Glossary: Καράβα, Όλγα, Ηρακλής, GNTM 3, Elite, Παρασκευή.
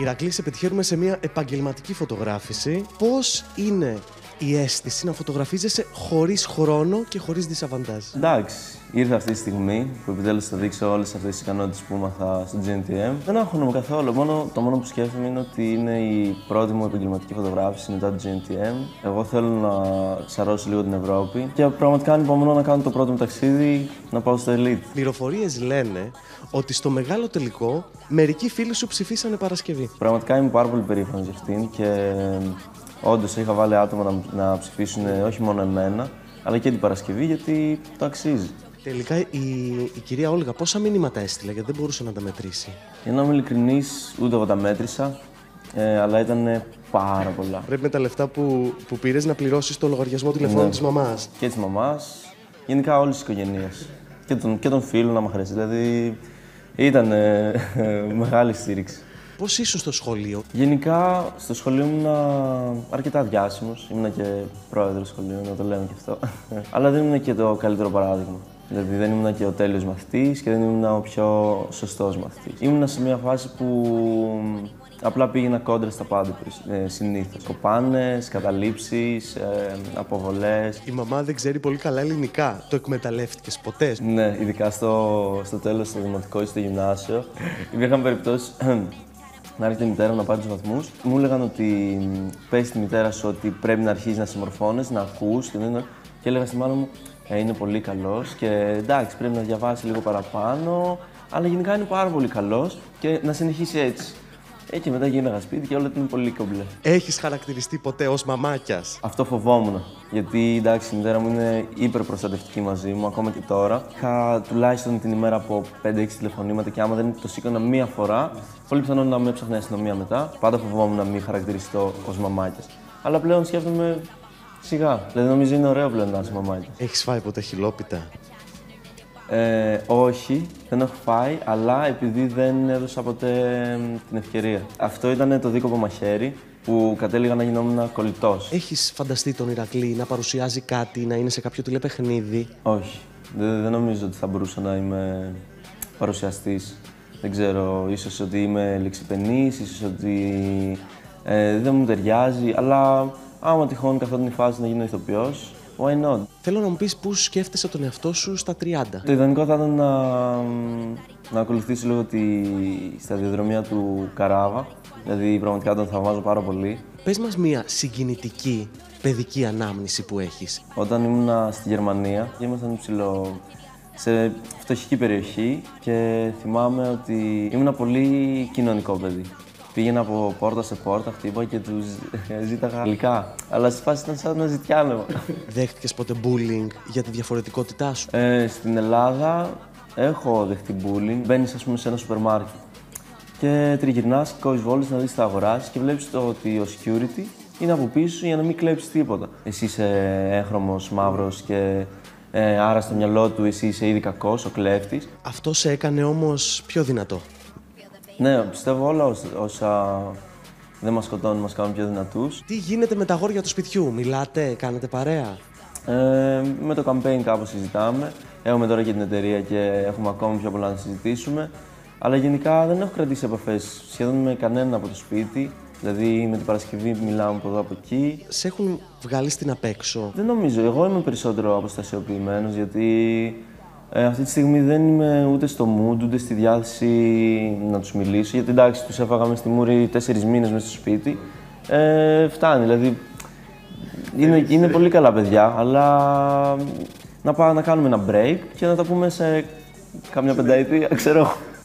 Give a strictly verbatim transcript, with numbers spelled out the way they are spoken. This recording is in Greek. Ηρακλή, σε πετυχαίνουμε σε μια επαγγελματική φωτογράφηση. Πώς είναι η αίσθηση να φωτογραφίζεσαι χωρίς χρόνο και χωρίς δισαβαντάζ? Εντάξει, ήρθε αυτή τη στιγμή που επιτέλους θα δείξω όλες αυτές τις ικανότητες που έμαθα στο τζι εν τι εμ. Δεν αγχώνομαι καθόλου. Μόνο, το μόνο που σκέφτομαι είναι ότι είναι η πρώτη μου επαγγελματική φωτογράφηση μετά το τζι εν τι εμ. Εγώ θέλω να ξαρρώσω λίγο την Ευρώπη και πραγματικά ανυπομονώ να κάνω το πρώτο μου ταξίδι, να πάω στο Elite. Πληροφορίες λένε ότι στο μεγάλο τελικό μερικοί φίλοι σου ψηφίσανε Παρασκευή. Πραγματικά είμαι πάρα πολύ περήφανος για αυτήν και όντως είχα βάλει άτομα να, να ψηφίσουν όχι μόνο εμένα, αλλά και την Παρασκευή, γιατί το αξίζει. Τελικά η, η κυρία Όλγα πόσα μηνύματα έστειλε, γιατί δεν μπορούσε να τα μετρήσει? Για να είμαι ειλικρινής, ούτε εγώ τα μέτρησα, ε, αλλά ήταν πάρα πολλά. Πρέπει με τα λεφτά που, που πήρες να πληρώσεις το λογαριασμό τηλεφώνου, ναι, της μαμάς. Και της μαμάς, γενικά όλης της οικογένειας. Και των, και των φίλων να μ' χαρέσει, δηλαδή ήταν ε, ε, μεγάλη στήριξη. Πώς ήσουν στο σχολείο? Γενικά, στο σχολείο ήμουν αρκετά διάσημος. Ήμουν και πρόεδρος σχολείου, να το λέμε και αυτό. Αλλά δεν ήμουν και το καλύτερο παράδειγμα. Δηλαδή, δεν ήμουν και ο τέλειος μαθητής και δεν ήμουν ο πιο σωστός μαθητής. Ήμουν σε μια φάση που απλά πήγαινα κόντρα στα πάντα ε, συνήθως. Κοπάνες, καταλήψεις, ε, αποβολές. Η μαμά δεν ξέρει πολύ καλά ελληνικά. Το εκμεταλλεύτηκες ποτέ? Ναι, ειδικά στο, στο τέλος, στο δημοτικό ή στο γυμνάσιο. Υπήρχαν περιπτώσεις. Να έρχεται η μητέρα να πάρει τους βαθμούς. Μου έλεγαν ότι πες τη μητέρα σου ότι πρέπει να αρχίσεις να συμμορφώνεσαι, να ακούς και, δεν... και έλεγα στη μάνα μου ε, είναι πολύ καλός και εντάξει πρέπει να διαβάσει λίγο παραπάνω, αλλά γενικά είναι πάρα πολύ καλός και να συνεχίσει έτσι. Ε, και μετά γίναγα σπίτι και όλα ήταν πολύ κομπλέ. Έχεις χαρακτηριστεί ποτέ ως μαμάκιας? Αυτό φοβόμουν. Γιατί εντάξει, η μητέρα μου είναι υπερπροστατευτική μαζί μου, ακόμα και τώρα. Είχα τουλάχιστον την ημέρα από πέντε έξι τηλεφωνήματα και άμα δεν το σήκωνα μία φορά, πολύ πιθανό να με έψαχνε η αστυνομία μετά. Πάντα φοβόμουν να μην χαρακτηριστώ ως μαμάκιας. Αλλά πλέον σκέφτομαι σιγά. Δηλαδή, νομίζω είναι ωραίο πλέον να είσαι μαμάκιας. Έχεις φάει ποτέ χυλόπιτα? Ε, όχι, δεν έχω φάει, αλλά επειδή δεν έδωσα ποτέ την ευκαιρία. Αυτό ήταν το δίκοπο μαχαίρι που κατέληγα να γινόμουν κολλητός. Έχεις φανταστεί τον Ηρακλή να παρουσιάζει κάτι, να είναι σε κάποιο τηλεπαιχνίδι? Όχι, δεν, δεν νομίζω ότι θα μπορούσα να είμαι παρουσιαστής. Δεν ξέρω, ίσως ότι είμαι λεξιπενής, ίσως ότι ε, δεν μου ταιριάζει, αλλά άμα τυχόν καθόταν η φάση να γίνω ηθοποιός, why not? Θέλω να μου πεις πού σκέφτεσαι τον εαυτό σου στα τριάντα. Το ιδανικό θα ήταν να, να ακολουθήσω λίγο τη σταδιοδρομία του Καράβα. Δηλαδή, πραγματικά τον θαυμάζω πάρα πολύ. Πες μας μία συγκινητική παιδική ανάμνηση που έχεις. Όταν ήμουν στη Γερμανία, ήμασταν ψηλό σε φτωχική περιοχή και θυμάμαι ότι ήμουν πολύ κοινωνικό παιδί. Πήγαινα από πόρτα σε πόρτα, χτύπα και τους ζήταγα γλυκά. Αλλά στη φάση ήταν σαν να ζητιάνευα. Δέχτηκες ποτέ bullying για τη διαφορετικότητά σου? Ε, στην Ελλάδα έχω δεχτεί bullying. Μπαίνεις, ας πούμε, σε ένα σούπερ μάρκετ και τριγυρνάς, κόβεις βόλες να δεις τα αγοράσεις και βλέπεις το ότι ο security είναι από πίσω για να μην κλέψεις τίποτα. Εσύ είσαι έγχρωμος, μαύρος και ε, άρα στο μυαλό του εσύ είσαι ήδη κακός, ο κλέφτης. Αυτό σε έκανε όμως πιο δυνατό. Ναι, πιστεύω όλα όσα δεν μας σκοτώνουν μας κάνουν πιο δυνατούς. Τι γίνεται με τα αγόρια του σπιτιού, μιλάτε, κάνετε παρέα? Ε, με το campaign κάπως συζητάμε. Έχουμε τώρα και την εταιρεία και έχουμε ακόμη πιο πολλά να συζητήσουμε. Αλλά γενικά δεν έχω κρατήσει επαφές σχεδόν με κανέναν από το σπίτι. Δηλαδή με την Παρασκευή μιλάμε από εδώ από εκεί. Σε έχουν βγάλει στην απέξω? Δεν νομίζω. Εγώ είμαι περισσότερο αποστασιοποιημένος γιατί Ε, αυτή τη στιγμή δεν είμαι ούτε στο mood, ούτε στη διάθεση να τους μιλήσω. Γιατί εντάξει, τους έφαγα μες στη μούρη τέσσερις μήνες μέσα στο σπίτι. Ε, φτάνει, δηλαδή είναι, είναι πολύ καλά παιδιά, αλλά να, πά, να κάνουμε ένα break και να τα πούμε σε καμιά πενταετία, ξέρω.